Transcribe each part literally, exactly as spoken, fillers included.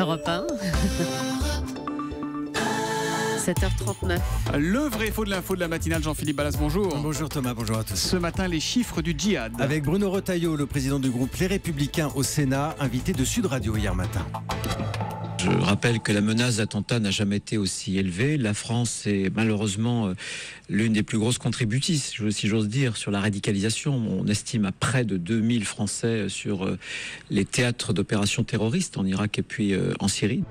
Europe un. sept heures trente-neuf. Le vrai et faux de l'info de la matinale, Jean-Philippe Balasse, bonjour. Bonjour Thomas, bonjour à tous. Ce matin, les chiffres du djihad. Avec Bruno Retailleau, le président du groupe Les Républicains au Sénat, invité de Sud Radio hier matin. Je rappelle que la menace d'attentat n'a jamais été aussi élevée. La France est malheureusement l'une des plus grosses contributrices, si j'ose dire, sur la radicalisation. On estime à près de deux mille Français sur les théâtres d'opérations terroristes en Irak et puis en Syrie.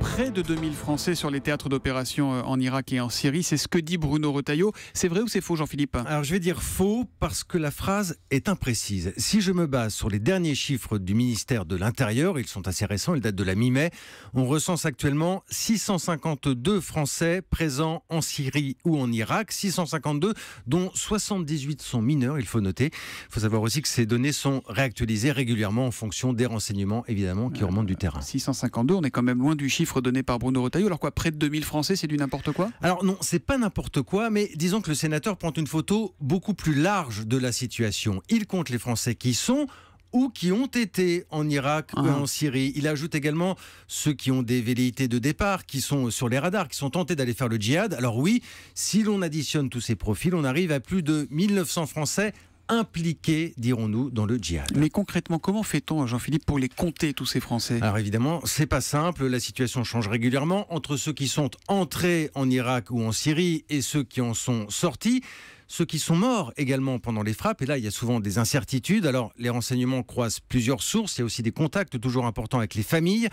Près de deux mille Français sur les théâtres d'opérations en Irak et en Syrie, c'est ce que dit Bruno Retailleau. C'est vrai ou c'est faux, Jean-Philippe? Alors je vais dire faux parce que la phrase est imprécise. Si je me base sur les derniers chiffres du ministère de l'Intérieur, ils sont assez récents, ils datent de la mi-mai, on recense actuellement six cent cinquante-deux Français présents en Syrie ou en Irak, six cent cinquante-deux dont soixante-dix-huit sont mineurs, il faut noter. Il faut savoir aussi que ces données sont réactualisées régulièrement en fonction des renseignements, évidemment, qui remontent du terrain. six cent cinquante-deux, on est quand même loin du chiffre donné par Bruno Retailleau. Alors quoi, près de deux mille Français, c'est du n'importe quoi? Alors non, c'est pas n'importe quoi, mais disons que le sénateur prend une photo beaucoup plus large de la situation. Il compte les Français qui sont ou qui ont été en Irak ah. ou en Syrie. Il ajoute également ceux qui ont des velléités de départ, qui sont sur les radars, qui sont tentés d'aller faire le djihad. Alors oui, si l'on additionne tous ces profils, on arrive à plus de mille neuf cents Français impliqués, dirons-nous, dans le djihad. Mais concrètement, comment fait-on, Jean-Philippe, pour les compter, tous ces Français? Alors évidemment, c'est pas simple, la situation change régulièrement entre ceux qui sont entrés en Irak ou en Syrie et ceux qui en sont sortis. Ceux qui sont morts également pendant les frappes, et là il y a souvent des incertitudes. Alors les renseignements croisent plusieurs sources, il y a aussi des contacts toujours importants avec les familles.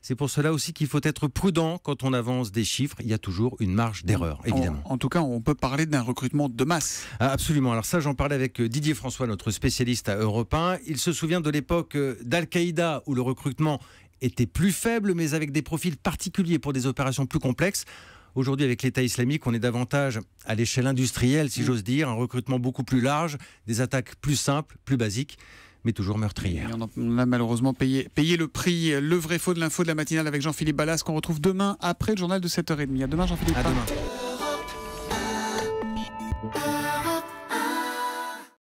C'est pour cela aussi qu'il faut être prudent quand on avance des chiffres, il y a toujours une marge d'erreur, évidemment. En, en tout cas, on peut parler d'un recrutement de masse. Ah, absolument, alors ça j'en parlais avec Didier François, notre spécialiste à Europe un. Il se souvient de l'époque d'Al-Qaïda où le recrutement était plus faible, mais avec des profils particuliers pour des opérations plus complexes. Aujourd'hui, avec l'État islamique, on est davantage à l'échelle industrielle, si j'ose dire, un recrutement beaucoup plus large, des attaques plus simples, plus basiques, mais toujours meurtrières. Et on a malheureusement payé, payé le prix. Le vrai faux de l'info de la matinale avec Jean-Philippe Balasse, qu'on retrouve demain après le journal de sept heures trente. À demain, Jean-Philippe. À demain.